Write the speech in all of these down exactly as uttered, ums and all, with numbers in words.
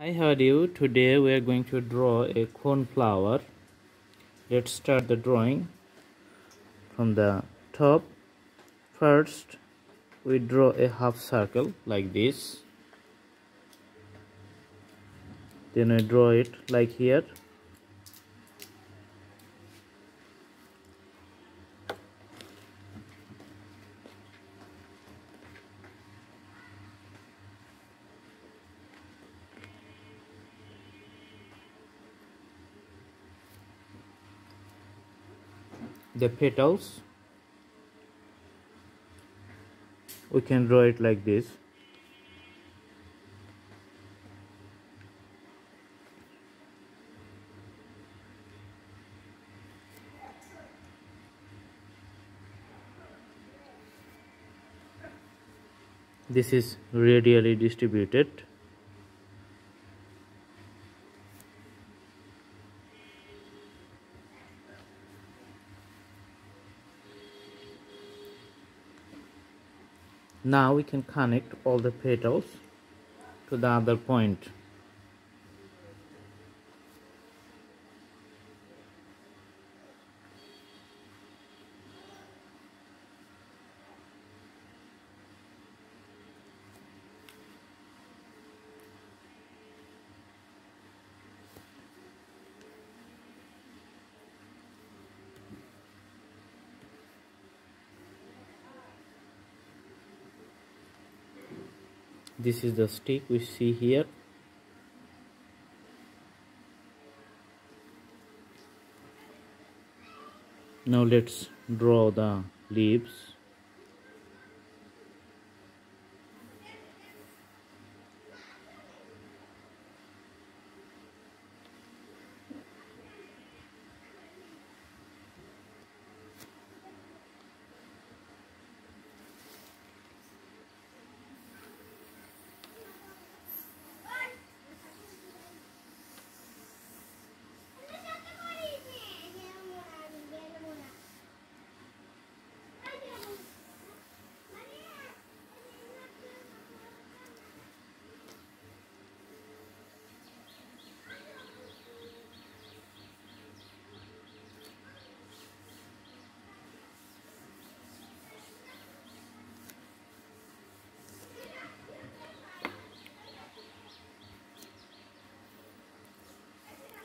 Hi, how are you? Today we are going to draw a cornflower. Let's start the drawing from the top. First, we draw a half circle like this. Then we draw it like here. The petals, we can draw it like this. This is radially distributed. Now we can connect all the petals to the other point. This is the stick we see here. Now let's draw the leaves.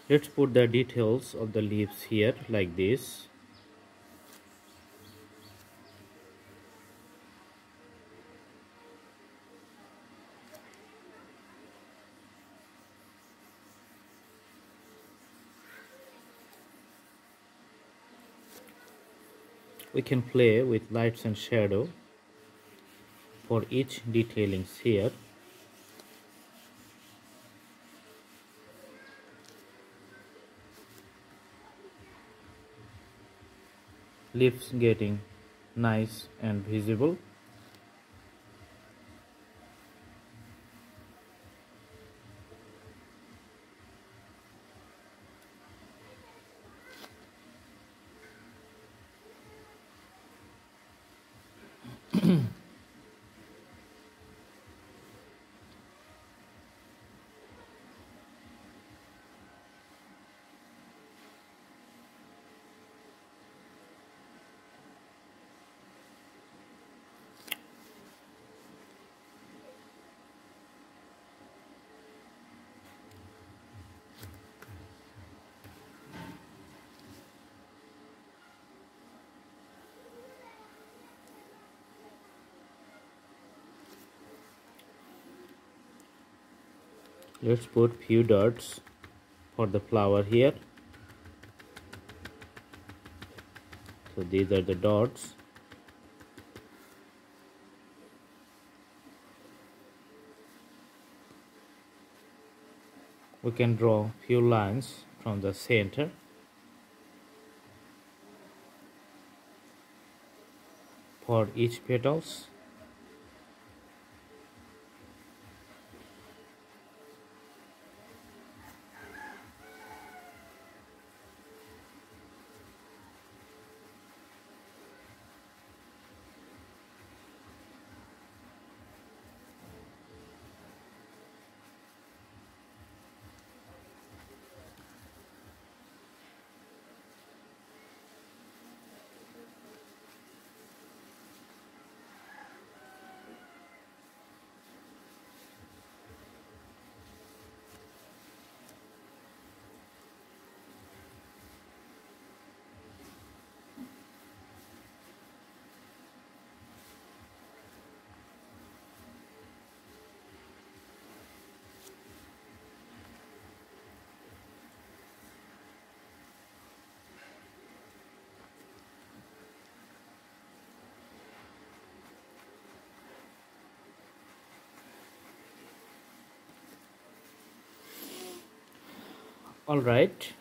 Let's put the details of the leaves here like this. We can play with lights and shadow for each detailing here. Leaves getting nice and visible. Let's put few dots for the flower here. So these are the dots. We can draw few lines from the center. For each petals. All right,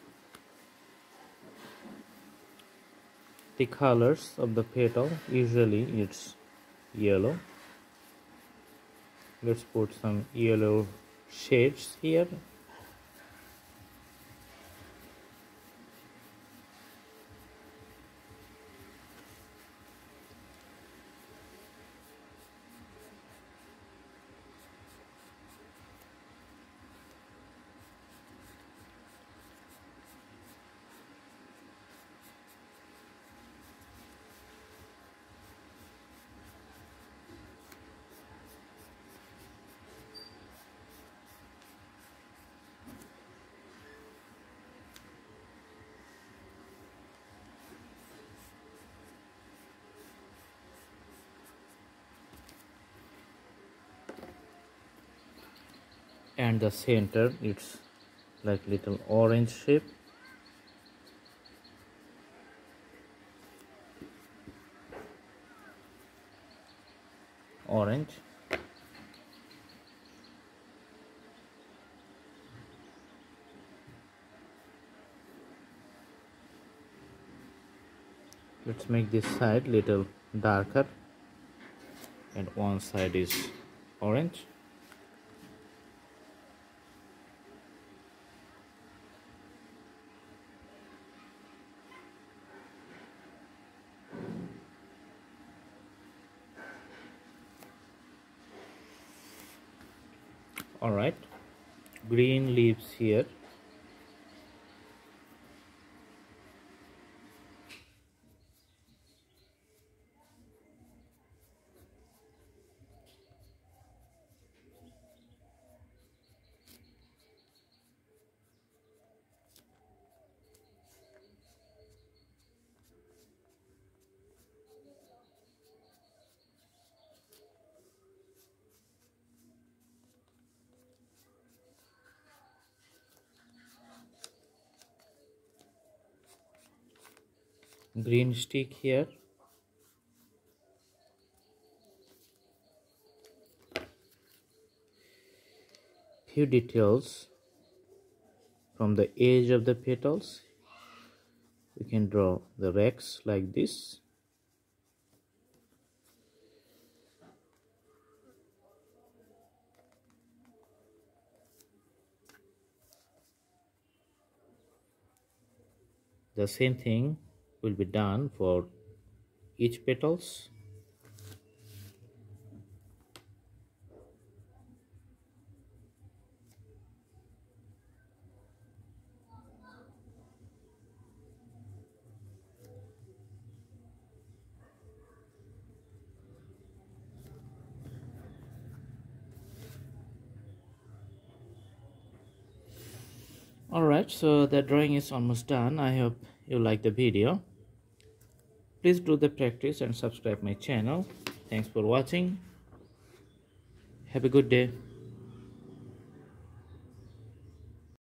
the colors of the petal, usually it's yellow. Let's put some yellow shades here. And the center, it's like little orange shape. Orange. Let's make this side little darker, and one side is orange. All right, green leaves here. Green stick here. Few details from the edge of the petals. We can draw the racks like this. The same thing will be done for each petals. All right, so the drawing is almost done. I hope you like the video. Please do the practice and subscribe my channel. Thanks for watching. Have a good day.